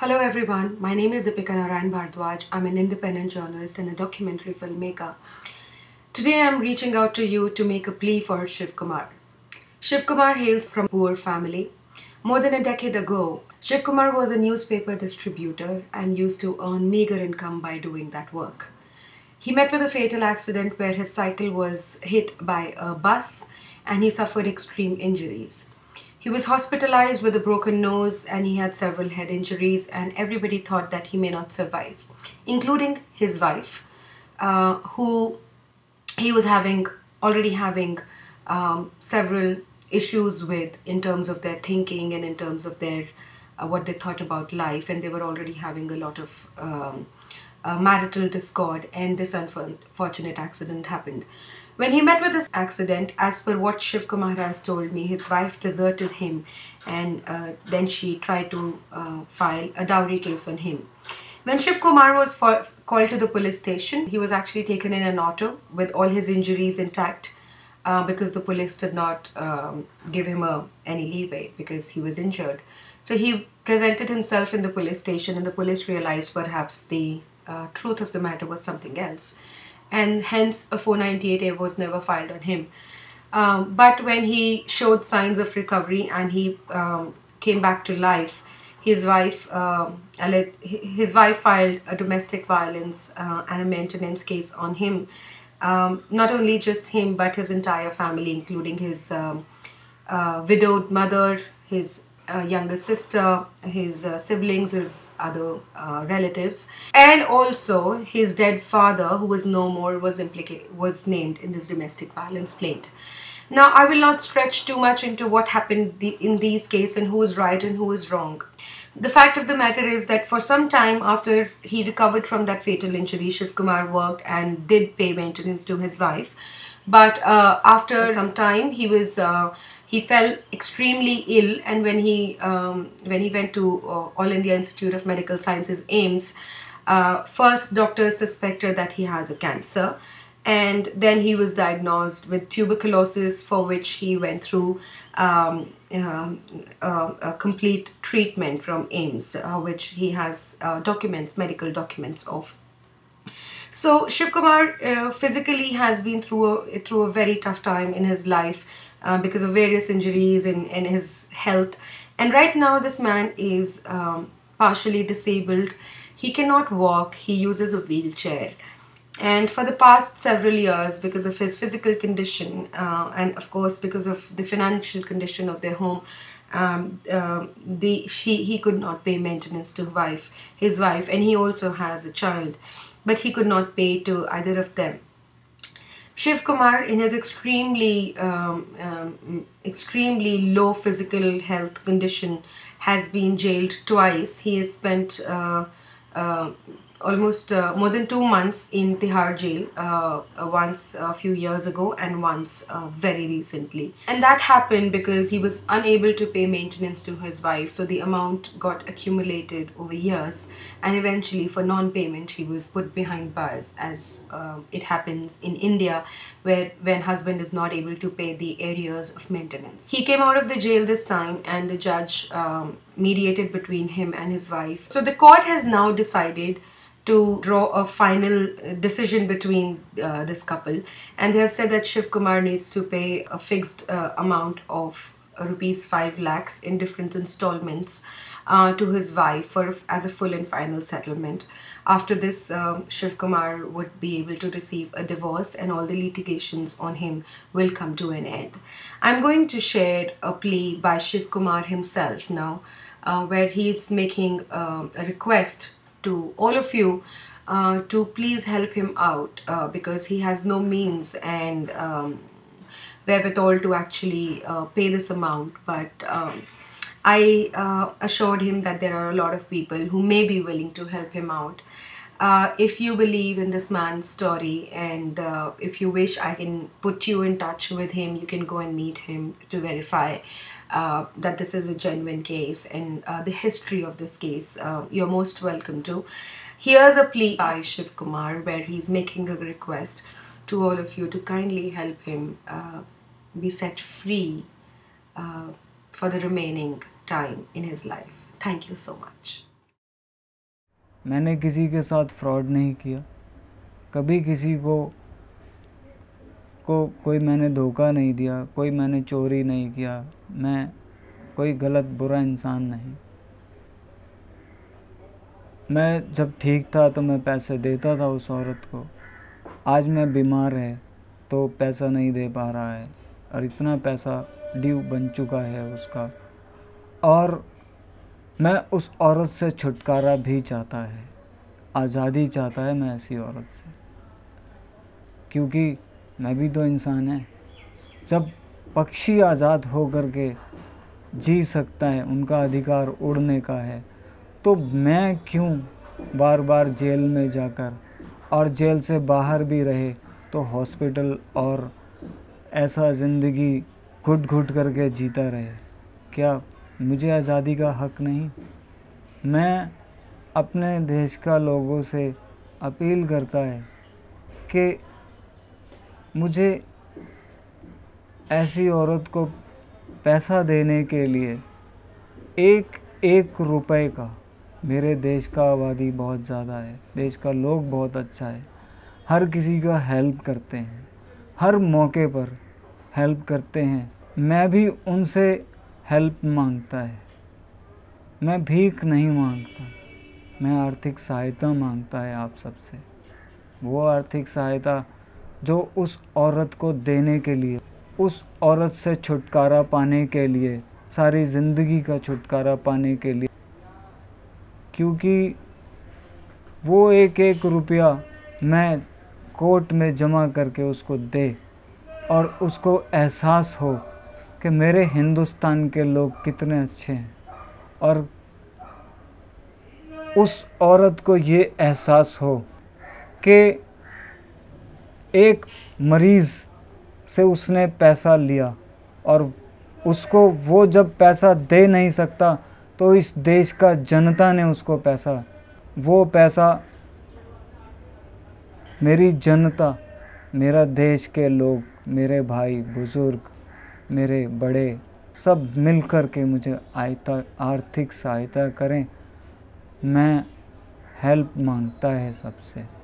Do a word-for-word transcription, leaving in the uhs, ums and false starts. Hello everyone, my name is Deepika Narayan Bhardwaj. I'm an independent journalist and a documentary filmmaker. Today I'm reaching out to you to make a plea for Shiv Kumar. Shiv Kumar hails from a poor family. More than a decade ago, Shiv Kumar was a newspaper distributor and used to earn meager income by doing that work. He met with a fatal accident where his cycle was hit by a bus and he suffered extreme injuries. He was hospitalized with a broken nose and he had several head injuries, and everybody thought that he may not survive, including his wife, uh, who he was having already having um, several issues with in terms of their thinking and in terms of their uh, what they thought about life, and they were already having a lot of um, uh, marital discord, and this unfortunate accident happened. When he met with this accident, as per what Shiv Kumar has told me, his wife deserted him and uh, then she tried to uh, file a dowry case on him. When Shiv Kumar was for called to the police station, he was actually taken in an auto with all his injuries intact uh, because the police did not um, give him a, any leeway because he was injured. So he presented himself in the police station and the police realized perhaps the uh, truth of the matter was something else, and hence a four ninety-eight A was never filed on him. Um, but when he showed signs of recovery and he um, came back to life, his wife um, his wife filed a domestic violence uh, and a maintenance case on him. Um, not only just him, but his entire family, including his um, uh, widowed mother, his Uh, younger sister, his uh, siblings, his other uh, relatives, and also his dead father, who was no more, was implicated, was named in this domestic violence plaint. Now, I will not stretch too much into what happened the, in these cases and who is right and who is wrong. The fact of the matter is that for some time after he recovered from that fatal injury, Shiv Kumar worked and did pay maintenance to his wife. But uh, after some time, he was uh, he fell extremely ill, and when he um, when he went to uh, All India Institute of Medical Sciences, A I M S, uh, first doctors suspected that he has a cancer, and then he was diagnosed with tuberculosis, for which he went through um, uh, uh, a complete treatment from A I M S, uh, which he has uh, documents, medical documents of. So Shiv Kumar uh, physically has been through a, through a very tough time in his life uh, because of various injuries in, in his health. And right now this man is um, partially disabled. He cannot walk. He uses a wheelchair. And for the past several years, because of his physical condition uh, and of course because of the financial condition of their home, Um, uh, the, she, he could not pay maintenance to wife, his wife, and he also has a child, but he could not pay to either of them. Shiv Kumar, in his extremely um, um, extremely low physical health condition, has been jailed twice. He has spent uh, uh, almost uh, more than two months in Tihar jail, uh, once a few years ago and once uh, very recently. And that happened because he was unable to pay maintenance to his wife, so the amount got accumulated over years, and eventually for non-payment he was put behind bars, as uh, it happens in India, where when husband is not able to pay the arrears of maintenance. He came out of the jail this time and the judge um, mediated between him and his wife. So the court has now decided to draw a final decision between uh, this couple, and they have said that Shiv Kumar needs to pay a fixed uh, amount of rupees five lakhs in different installments uh, to his wife for as a full and final settlement. After this, um, Shiv Kumar would be able to receive a divorce and all the litigations on him will come to an end. I'm going to share a plea by Shiv Kumar himself now, uh, where he is making uh, a request to all of you uh, to please help him out uh, because he has no means and um, wherewithal to actually uh, pay this amount, but um, I uh, assured him that there are a lot of people who may be willing to help him out. Uh, if you believe in this man's story and uh, if you wish, I can put you in touch with him. You can go and meet him to verify uh, that this is a genuine case and uh, the history of this case. Uh, you're most welcome to. Here's a plea by Shiv Kumar where he's making a request to all of you to kindly help him uh, be set free uh, for the remaining time in his life. Thank you so much. मैंने किसी के साथ fraud नहीं किया, कभी किसी को को कोई मैंने धोखा नहीं दिया, कोई मैंने चोरी नहीं किया, मैं कोई गलत बुरा इंसान नहीं। मैं जब ठीक था तो मैं पैसे देता था उस औरत को, आज मैं बीमार है तो पैसा नहीं दे पा रहा है और इतना पैसा ड्यू बन चुका है उसका, और मैं उस औरत से छुटकारा भी चाहता है, आज़ादी चाहता है मैं ऐसी औरत से, क्योंकि मैं भी तो इंसान है। जब पक्षी आज़ाद होकर के जी सकता है, उनका अधिकार उड़ने का है, तो मैं क्यों बार बार जेल में जाकर, और जेल से बाहर भी रहे तो हॉस्पिटल और ऐसा ज़िंदगी घुट घुट करके जीता रहे? क्या मुझे आज़ादी का हक नहीं? मैं अपने देश का लोगों से अपील करता है कि मुझे ऐसी औरत को पैसा देने के लिए एक एक रुपए का, मेरे देश का आबादी बहुत ज़्यादा है, देश का लोग बहुत अच्छा है, हर किसी का हेल्प करते हैं, हर मौके पर हेल्प करते हैं, मैं भी उनसे हेल्प मांगता है, मैं भीख नहीं मांगता, मैं आर्थिक सहायता मांगता है आप सबसे, वो आर्थिक सहायता जो उस औरत को देने के लिए, उस औरत से छुटकारा पाने के लिए, सारी ज़िंदगी का छुटकारा पाने के लिए, क्योंकि वो एक एक रुपया मैं कोर्ट में जमा करके उसको दे और उसको एहसास हो कि मेरे हिंदुस्तान के लोग कितने अच्छे हैं, और उस औरत को ये एहसास हो कि एक मरीज़ से उसने पैसा लिया और उसको वो जब पैसा दे नहीं सकता तो इस देश का जनता ने उसको पैसा, वो पैसा मेरी जनता, मेरा देश के लोग, मेरे भाई बुज़ुर्ग, मेरे बड़े, सब मिलकर के मुझे आयता आर्थिक सहायता करें, मैं हेल्प मांगता है सबसे।